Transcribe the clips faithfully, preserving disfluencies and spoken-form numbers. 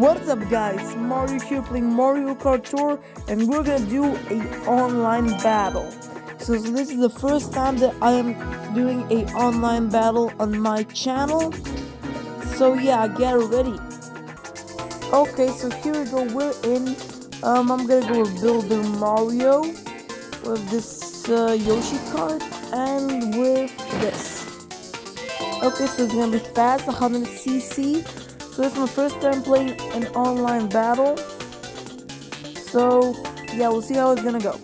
What's up guys, Mario here playing Mario Kart Tour, and we're gonna do an online battle. So, so this is the first time that I am doing an online battle on my channel. So yeah, get ready. Okay, so here we go, we're in. Um, I'm gonna go with Builder Mario, with this uh, Yoshi card, and with this. Okay, so it's gonna be fast, one hundred C C. So this is my first time playing an online battle. So yeah, we'll see how it's gonna go.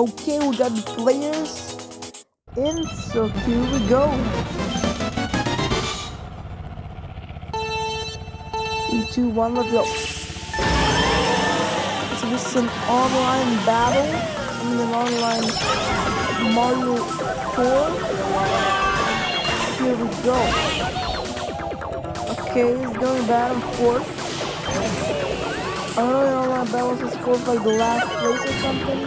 Okay, we got the players in, so here we go. Three, two, one, let's go. So this is an online battle. I mean an online Mario Tour. Here we go. Okay, it's going back and forth. I don't really know why balance is fourth, like the last place or something.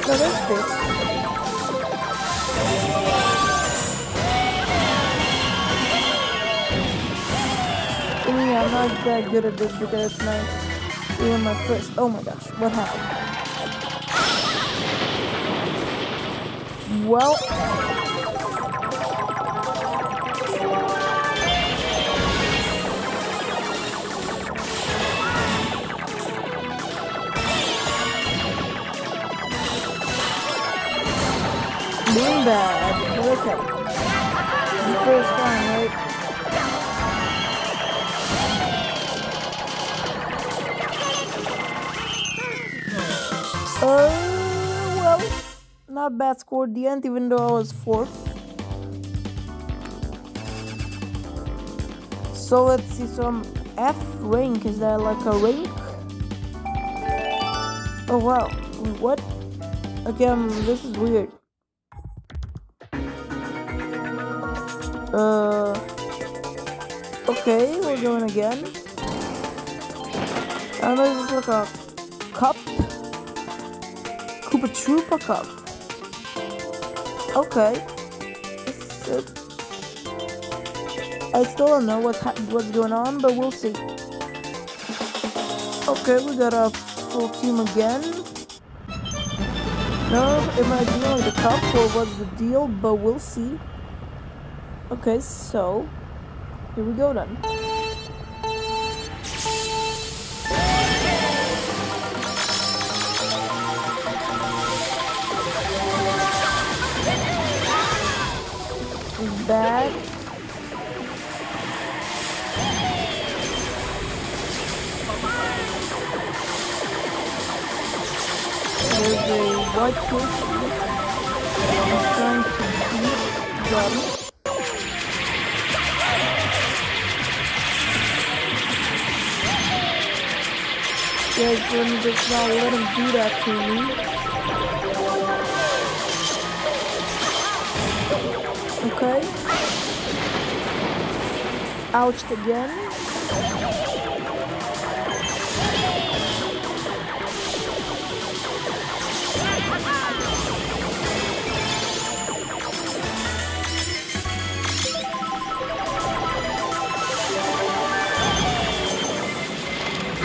No, that's fifth. Yeah, I'm not that good at this because it's nice. Even my first. Oh my gosh, what happened? Well, doing bad. Okay, the first time, right? Oh well. Not bad score at the end, even though I was fourth. So let's see some F rank. Is that like a rank? Oh wow! What? Again, this is weird. Uh. Okay, we're going again. I don't know. This is like a cup. Koopa Troopa Cup. Okay, I still don't know what's, what's going on, but we'll see. Okay, we got a full team again. No, am I ignoring the cup or what's the deal, but we'll see. Okay, so here we go then. Back. There's a white fish. I'm trying to beat them. Guys, I'm just not letting him do that to me. Okay. Ouched again.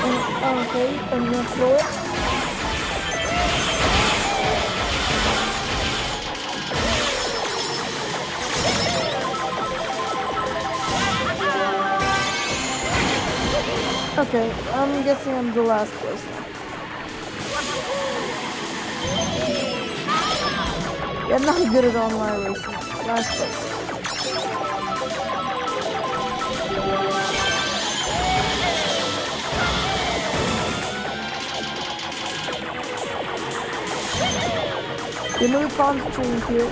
Oh, okay, I'm gonna throw it. Okay, I'm guessing I'm the last person. Yeah, I'm not good at online racing. Last place. The new constraint here.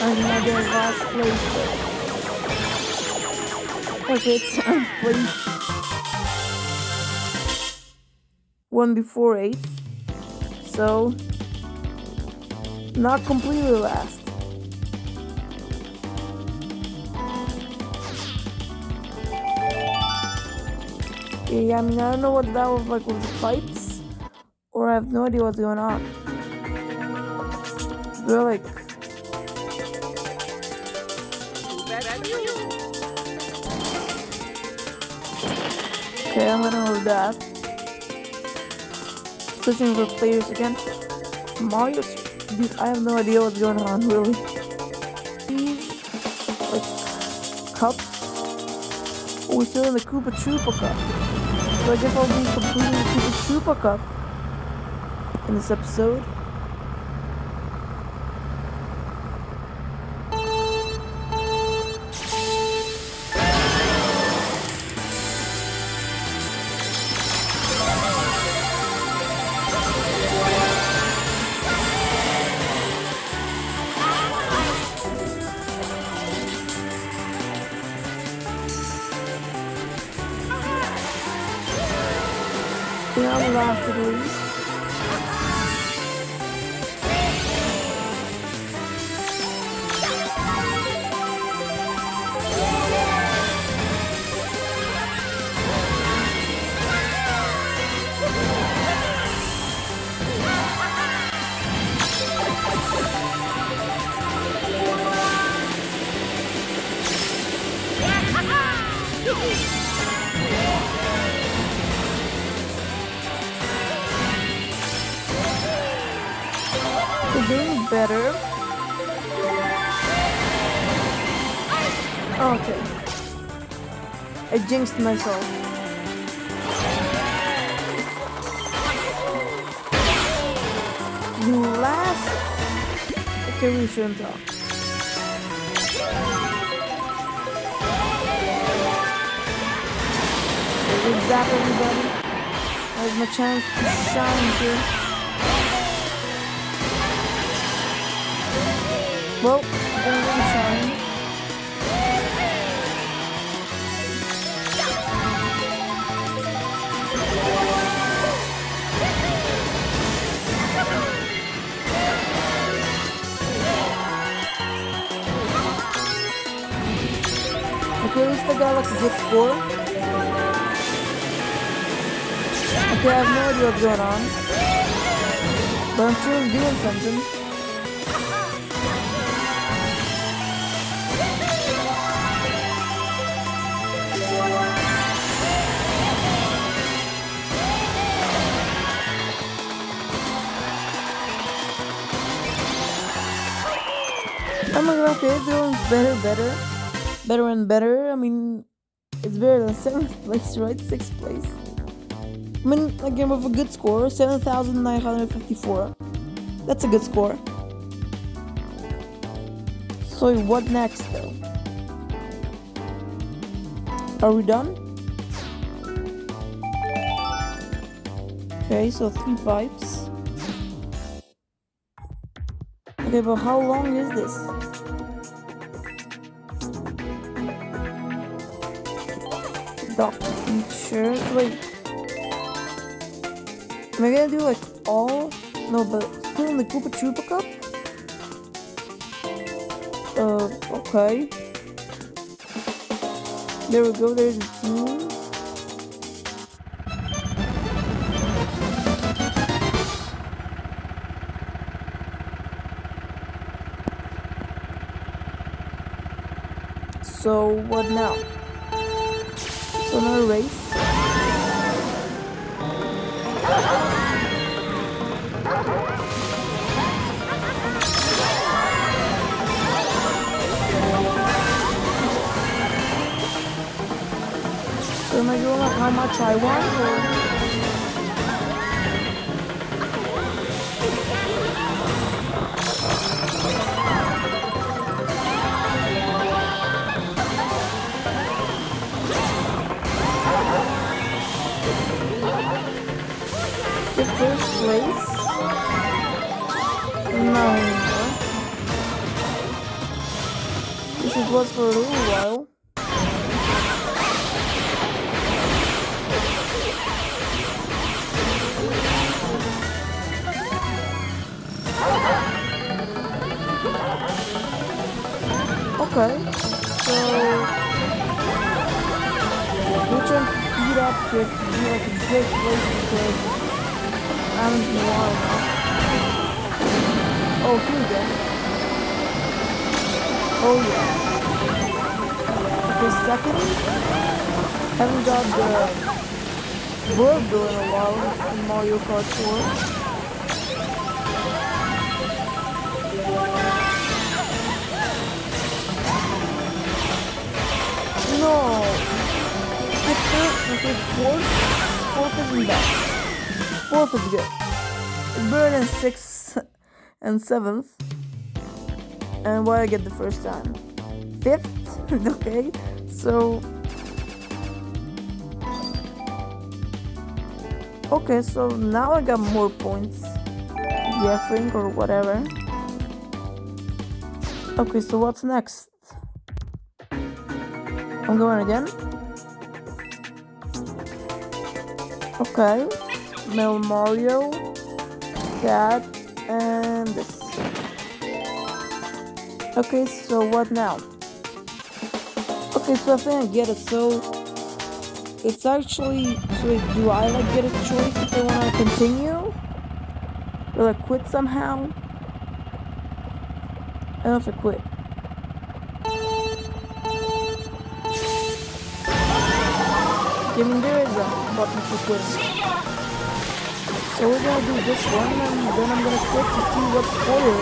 I'm not the last place. Okay, it's time for one before eight, so not completely last. Yeah, I mean, I don't know what that was like with the pipes, or I have no idea what's going on. They're like... Okay, I'm gonna hold that. Searching for players again. Mario, dude, I have no idea what's going on, really. Like, cups? Oh, we're still in the Koopa Troopa Cup. So I guess I'll be completing the Koopa Troopa Cup in this episode. Now the last of these. Doing better. Okay. I jinxed myself. You last. Okay, we shouldn't talk. Good job, everybody. I have my chance to shine here. Well, I don't really shine. Okay, at least I got like a good score. Okay, I have no idea what's going on, but I'm sure I'm doing something. I'm like, okay, doing better, better, better and better. I mean, it's better than seventh place, right? sixth place. I mean, again, with a good score, seven thousand nine hundred fifty-four. That's a good score. So, what next, though? Are we done? Okay, so three pipes. Okay, but how long is this? Doctor Teacher, wait. Am I gonna do like all? No, but still in the Koopa Troopa Cup? Uh, okay. There we go, there's a team. So what now? So another race. So am I doing like how much I want, or? First place? No, no. This is what for a little while. Okay, so which one? beat up chicks and be like a dick lazy chick. I haven't seen a while now. Oh, here we go. Oh yeah. For a second, haven't got the Builder in a while in Mario Kart Tour. No! I can't, okay, fourth? Fourth isn't bad. Fourth is good. It's better than sixth and seventh. And what did I get the first time? Fifth? Okay, so... Okay, so now I got more points. Yeah, I think, or whatever. Okay, so what's next? I'm going again. Okay. Mel Mario, that, and this. Okay, so what now? Okay, so I think I get it. So it's actually. So do I like get a choice if I want to continue? Will I quit somehow? I don't know if I quit. I mean, there is a button for quit. So we're gonna do this one and then I'm gonna quit to see what's spoiler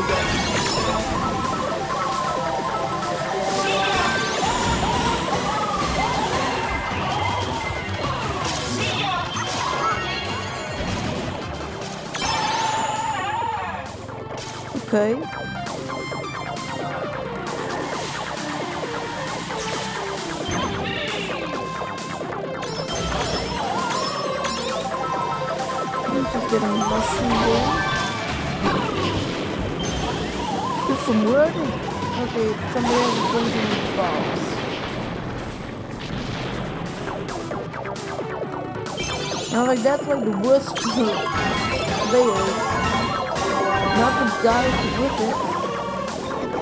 again. Okay. Getting less and more. It's some word? Okay, somewhere in the building box. Now, like, that's like the worst layer. Not to die with it.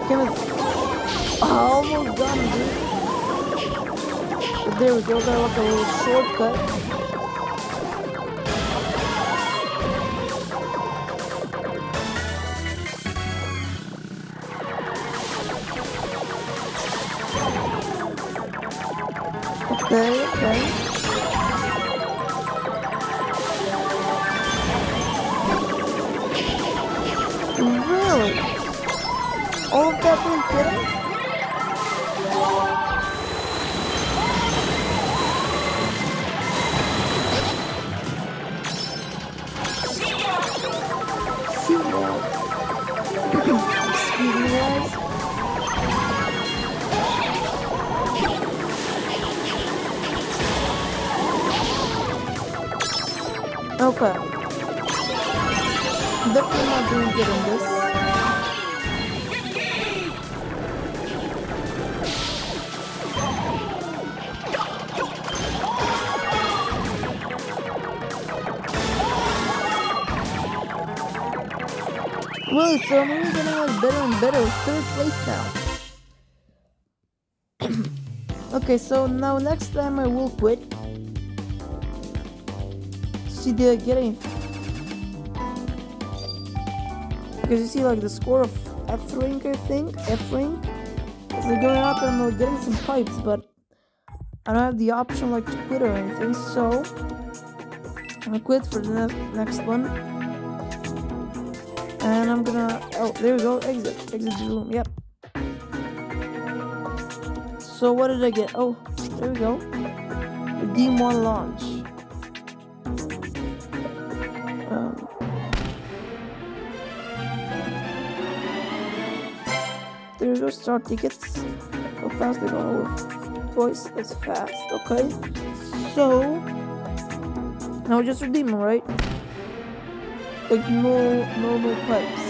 Can I almost done, dude. But there we go, got like a little shortcut. Okay, okay. Really? All of that didn't get him? See that? Excuse me, guys. Okay. Definitely not doing good in this. Really, so I'm only getting like better and better. Third place now. Okay, so now next time I will quit. Did I get anything? Because you see, like, the score of F rank, I think, F rank is like going up and we're getting some pipes, but I don't have the option like to quit or anything, so I'm gonna quit for the ne next one, and I'm gonna. Oh, there we go, exit, exit the room. Yep. So what did I get? Oh, there we go. Redeem one launch. Um, there you go, star tickets. How fast they're gonna work? Twice as fast. Okay, so now just redeem them, right? Like no normal pipes.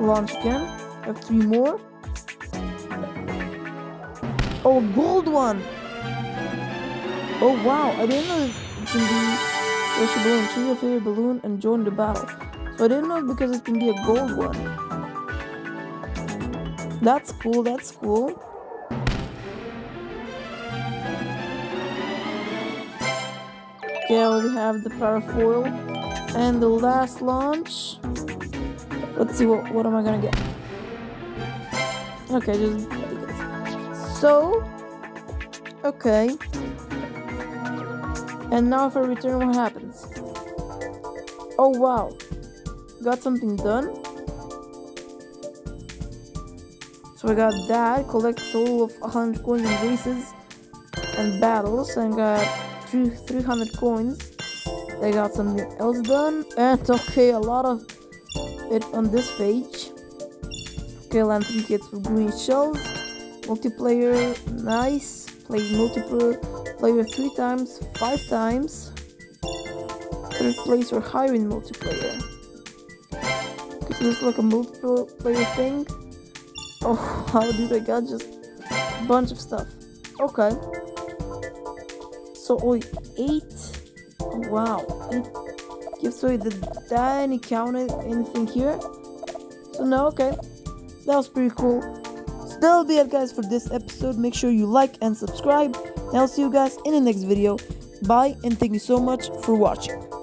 Launch again. I have three more. Oh, gold one. Oh wow! I didn't know it can be. Yoshi balloon, choose your favorite balloon and join the battle. So I didn't know because it can be a gold one. That's cool, that's cool. Yeah, we have the parafoil. And the last launch. Let's see, what, what am I gonna get? Okay, just... So... Okay. And now if I return, what happens? Oh wow! Got something done. So I got that, collect total of one hundred coins in races and battles, and got three hundred coins. I got something else done, and okay, a lot of it on this page. Okay, land three kits with green shells, multiplayer, nice, played multiplayer three times, five times, third place or higher in multiplayer. Okay, so this is like a multiplayer thing. Oh, how did I got just a bunch of stuff. Okay. So, oh, eight. Wow. It gives away the die and he counted anything here. So, no, okay. That was pretty cool. So, that'll be it, guys, for this episode. Make sure you like and subscribe. And I'll see you guys in the next video. Bye, and thank you so much for watching.